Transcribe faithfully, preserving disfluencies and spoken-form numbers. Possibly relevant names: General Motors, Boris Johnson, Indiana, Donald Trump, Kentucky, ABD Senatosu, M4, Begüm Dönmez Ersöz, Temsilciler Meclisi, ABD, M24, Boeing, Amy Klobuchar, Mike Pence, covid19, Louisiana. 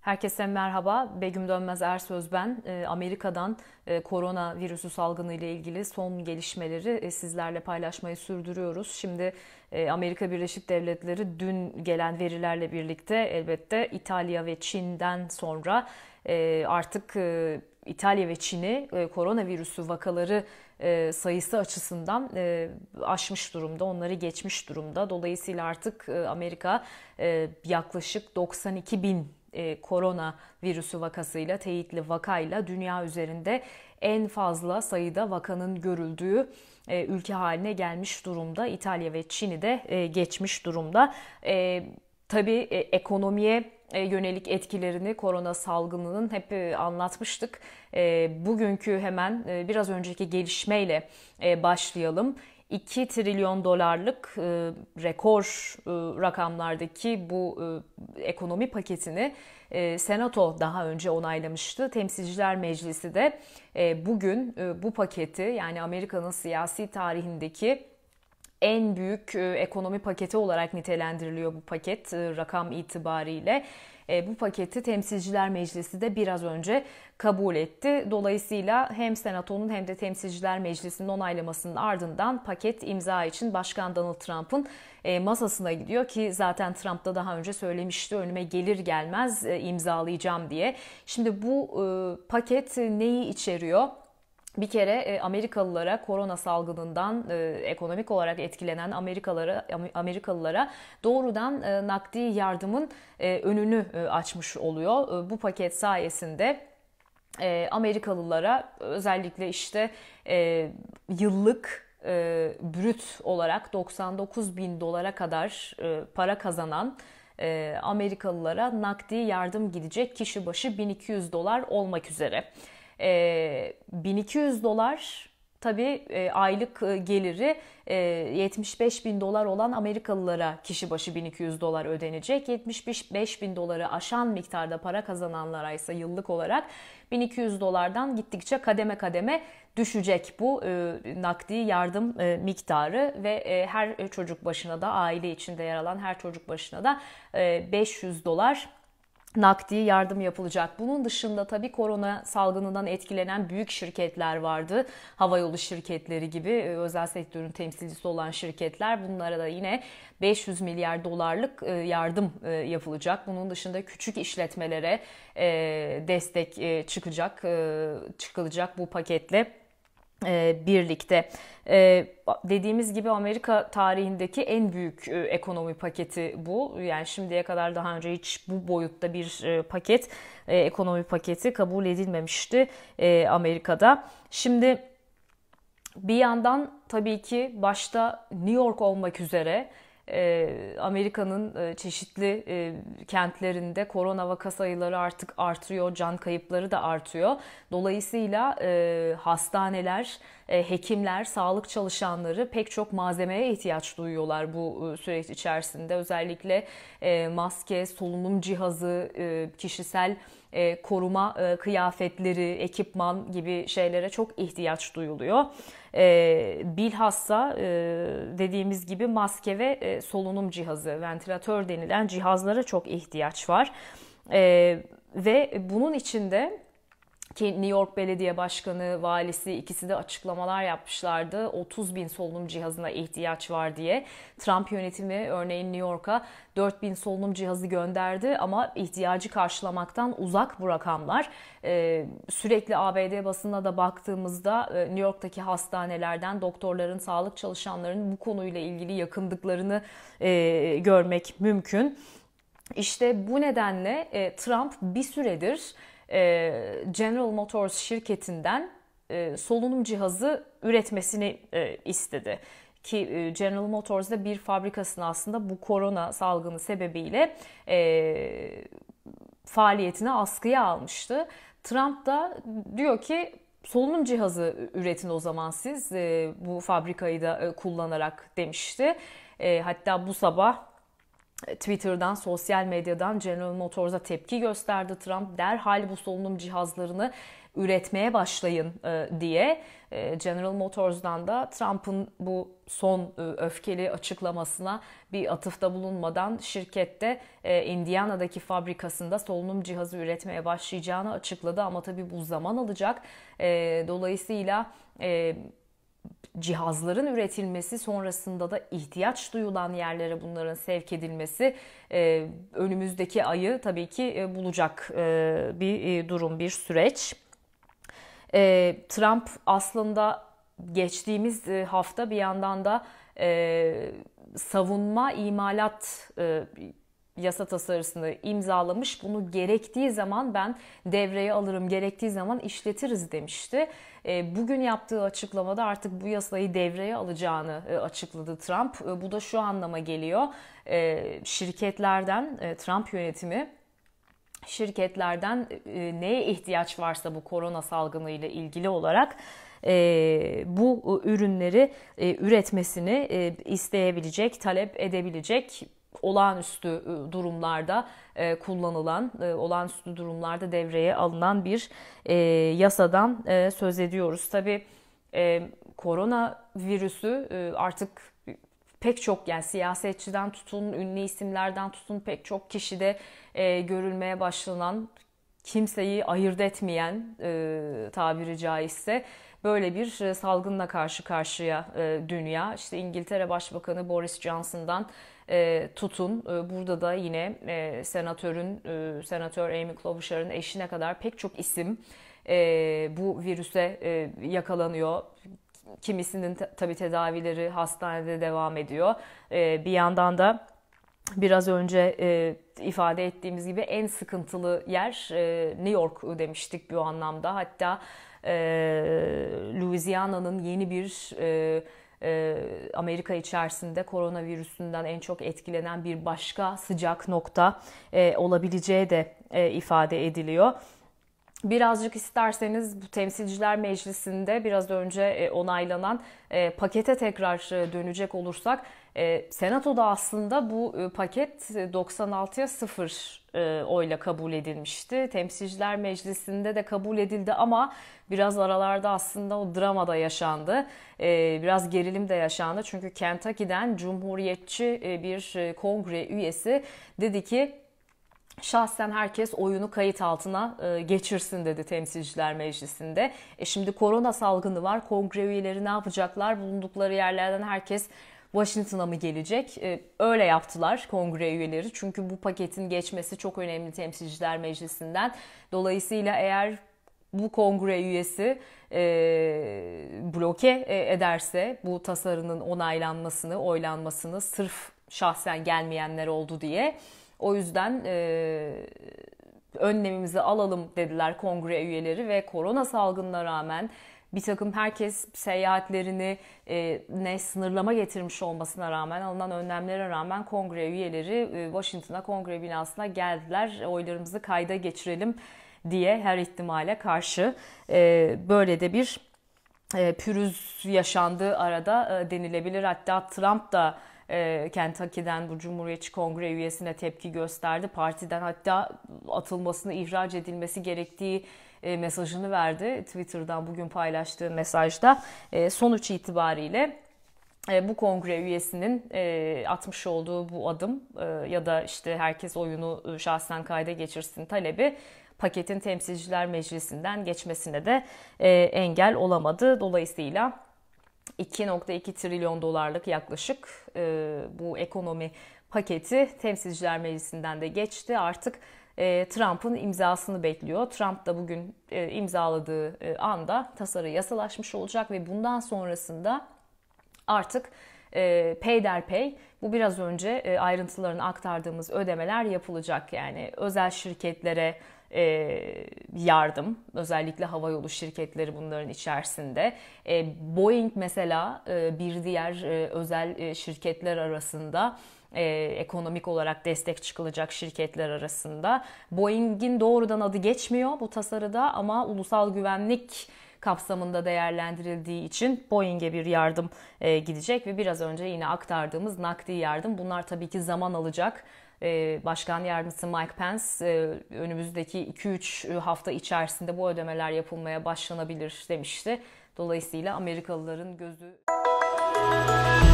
Herkese merhaba, Begüm Dönmez Ersöz ben. Amerika'dan koronavirüsü salgını ile ilgili son gelişmeleri sizlerle paylaşmayı sürdürüyoruz. Şimdi Amerika Birleşik Devletleri dün gelen verilerle birlikte elbette İtalya ve Çin'den sonra artık İtalya ve Çin'i koronavirüsü vakaları sayısı açısından aşmış durumda, onları geçmiş durumda. Dolayısıyla artık Amerika yaklaşık doksan iki bin E, korona virüsü vakasıyla, teyitli vakayla dünya üzerinde en fazla sayıda vakanın görüldüğü e, ülke haline gelmiş durumda. İtalya ve Çin'i de e, geçmiş durumda. E, tabii e, ekonomiye yönelik etkilerini korona salgınının hep anlatmıştık. E, bugünkü hemen e, biraz önceki gelişmeyle e, başlayalım. iki trilyon dolarlık e, rekor e, rakamlardaki bu e, ekonomi paketini e, Senato daha önce onaylamıştı. Temsilciler Meclisi de e, bugün e, bu paketi, yani Amerika'nın siyasi tarihindeki en büyük e, ekonomi paketi olarak nitelendiriliyor bu paket e, rakam itibariyle. E, bu paketi Temsilciler Meclisi de biraz önce kabul etti. Dolayısıyla hem Senato'nun hem de Temsilciler Meclisi'nin onaylamasının ardından paket imza için Başkan Donald Trump'ın e, masasına gidiyor ki zaten Trump da daha önce söylemişti, önüme gelir gelmez e, imzalayacağım diye. Şimdi bu e, paket neyi içeriyor? Bir kere Amerikalılara, korona salgınından ekonomik olarak etkilenen Amerikalara, Amerikalılara doğrudan nakdi yardımın önünü açmış oluyor. Bu paket sayesinde Amerikalılara özellikle işte yıllık brüt olarak doksan dokuz bin dolara kadar para kazanan Amerikalılara nakdi yardım gidecek, kişi başı bin iki yüz dolar olmak üzere. bin iki yüz dolar tabii aylık geliri yetmiş beş bin dolar olan Amerikalılara kişi başı bin iki yüz dolar ödenecek. yetmiş beş bin doları aşan miktarda para kazananlara ise yıllık olarak bin iki yüz dolardan gittikçe kademe kademe düşecek bu nakdi yardım miktarı ve her çocuk başına da, aile içinde yer alan her çocuk başına da beş yüz dolar nakdi yardım yapılacak. Bunun dışında tabii korona salgınından etkilenen büyük şirketler vardı. Havayolu şirketleri gibi özel sektörün temsilcisi olan şirketler. Bunlara da yine beş yüz milyar dolarlık yardım yapılacak. Bunun dışında küçük işletmelere destek çıkacak, çıkılacak bu paketle birlikte. Dediğimiz gibi Amerika tarihindeki en büyük ekonomi paketi bu. Yani şimdiye kadar daha önce hiç bu boyutta bir paket, ekonomi paketi kabul edilmemişti Amerika'da. Şimdi bir yandan tabii ki başta New York olmak üzere Amerika'nın çeşitli kentlerinde korona vaka sayıları artık artıyor, can kayıpları da artıyor. Dolayısıyla hastaneler, hekimler, sağlık çalışanları pek çok malzemeye ihtiyaç duyuyorlar bu süreç içerisinde. Özellikle maske, solunum cihazı, kişisel koruma kıyafetleri, ekipman gibi şeylere çok ihtiyaç duyuluyor. Bilhassa dediğimiz gibi maske ve solunum cihazı, ventilatör denilen cihazlara çok ihtiyaç var. Ve bunun içinde ki New York Belediye Başkanı, valisi ikisi de açıklamalar yapmışlardı. otuz bin solunum cihazına ihtiyaç var diye. Trump yönetimi örneğin New York'a dört bin solunum cihazı gönderdi ama ihtiyacı karşılamaktan uzak bu rakamlar. Ee, sürekli A B D basına da baktığımızda New York'taki hastanelerden doktorların, sağlık çalışanlarının bu konuyla ilgili yakındıklarını e, görmek mümkün. İşte bu nedenle e, Trump bir süredir General Motors şirketinden solunum cihazı üretmesini istedi. Ki General Motors'da bir fabrikasını aslında bu korona salgını sebebiyle faaliyetine askıya almıştı. Trump da diyor ki solunum cihazı üretin o zaman siz bu fabrikayı da kullanarak demişti. Hatta bu sabah Twitter'dan, sosyal medyadan General Motors'a tepki gösterdi Trump. Derhal bu solunum cihazlarını üretmeye başlayın diye. General Motors'dan da Trump'ın bu son öfkeli açıklamasına bir atıfta bulunmadan şirkette Indiana'daki fabrikasında solunum cihazı üretmeye başlayacağını açıkladı. Ama tabii bu zaman alacak. Dolayısıyla cihazların üretilmesi, sonrasında da ihtiyaç duyulan yerlere bunların sevk edilmesi önümüzdeki ayı tabii ki bulacak bir durum, bir süreç. Trump aslında geçtiğimiz hafta bir yandan da savunma imalat yasa tasarısını imzalamış. Bunu gerektiği zaman ben devreye alırım, gerektiği zaman işletiriz demişti. Bugün yaptığı açıklamada artık bu yasayı devreye alacağını açıkladı Trump. Bu da şu anlama geliyor. Şirketlerden, Trump yönetimi şirketlerden neye ihtiyaç varsa bu korona salgını ile ilgili olarak bu ürünleri üretmesini isteyebilecek, talep edebilecek. Olağanüstü durumlarda kullanılan, olağanüstü durumlarda devreye alınan bir yasadan söz ediyoruz. Tabii korona virüsü artık pek çok, yani siyasetçiden tutun, ünlü isimlerden tutun pek çok kişide görülmeye başlanan, kimseyi ayırt etmeyen tabiri caizse böyle bir salgınla karşı karşıya dünya. İşte İngiltere Başbakanı Boris Johnson'dan tutun, burada da yine senatörün, senatör Amy Klobuchar'ın eşine kadar pek çok isim bu virüse yakalanıyor. Kimisinin tabii tedavileri hastanede devam ediyor. Bir yandan da biraz önce ifade ettiğimiz gibi en sıkıntılı yer New York demiştik bu anlamda. Hatta Louisiana'nın yeni bir Amerika içerisinde koronavirüsünden en çok etkilenen bir başka sıcak nokta olabileceği de ifade ediliyor. Birazcık isterseniz bu Temsilciler Meclisi'nde biraz önce onaylanan pakete tekrar dönecek olursak, Senato'da aslında bu paket doksan altıya sıfır oyla kabul edilmişti. Temsilciler Meclisi'nde de kabul edildi ama biraz aralarda aslında o drama da yaşandı. Biraz gerilim de yaşandı. Çünkü Kentucky'den cumhuriyetçi bir kongre üyesi dedi ki, şahsen herkes oyunu kayıt altına geçirsin dedi Temsilciler Meclisi'nde. E şimdi korona salgını var. Kongre üyeleri ne yapacaklar? Bulundukları yerlerden herkes Washington'a mı gelecek? Öyle yaptılar kongre üyeleri. Çünkü bu paketin geçmesi çok önemli Temsilciler Meclisi'nden. Dolayısıyla eğer bu kongre üyesi e, bloke ederse bu tasarının onaylanmasını, oylanmasını, sırf şahsen gelmeyenler oldu diye, o yüzden e, önlemimizi alalım dediler kongre üyeleri ve korona salgınına rağmen bir takım, herkes seyahatlerini e, ne sınırlama getirmiş olmasına rağmen, alınan önlemlere rağmen kongre üyeleri e, Washington'a, kongre binasına geldiler. Oylarımızı kayda geçirelim diye her ihtimale karşı e, böyle de bir e, pürüz yaşandığı arada e, denilebilir. Hatta Trump da Kentucky'den bu Cumhuriyetçi Kongre üyesine tepki gösterdi. Partiden hatta atılmasını, ihraç edilmesi gerektiği mesajını verdi. Twitter'dan bugün paylaştığı mesajda sonuç itibariyle bu kongre üyesinin atmış olduğu bu adım ya da işte herkes oyunu şahsen kayda geçirsin talebi paketin Temsilciler Meclisi'nden geçmesine de engel olamadı. Dolayısıyla iki nokta iki trilyon dolarlık yaklaşık e, bu ekonomi paketi Temsilciler Meclisi'nden de geçti. Artık e, Trump'ın imzasını bekliyor. Trump da bugün e, imzaladığı e, anda tasarı yasalaşmış olacak ve bundan sonrasında artık e, peyderpey bu biraz önce e, ayrıntılarını aktardığımız ödemeler yapılacak. Yani özel şirketlere yardım, özellikle havayolu şirketleri bunların içerisinde. Boeing mesela bir diğer özel şirketler arasında, ekonomik olarak destek çıkılacak şirketler arasında. Boeing'in doğrudan adı geçmiyor bu tasarıda ama ulusal güvenlik kapsamında değerlendirildiği için Boeing'e bir yardım e, gidecek ve biraz önce yine aktardığımız nakdi yardım. Bunlar tabii ki zaman alacak. Başkan Yardımcısı Mike Pence önümüzdeki iki üç hafta içerisinde bu ödemeler yapılmaya başlanabilir demişti. Dolayısıyla Amerikalıların gözü...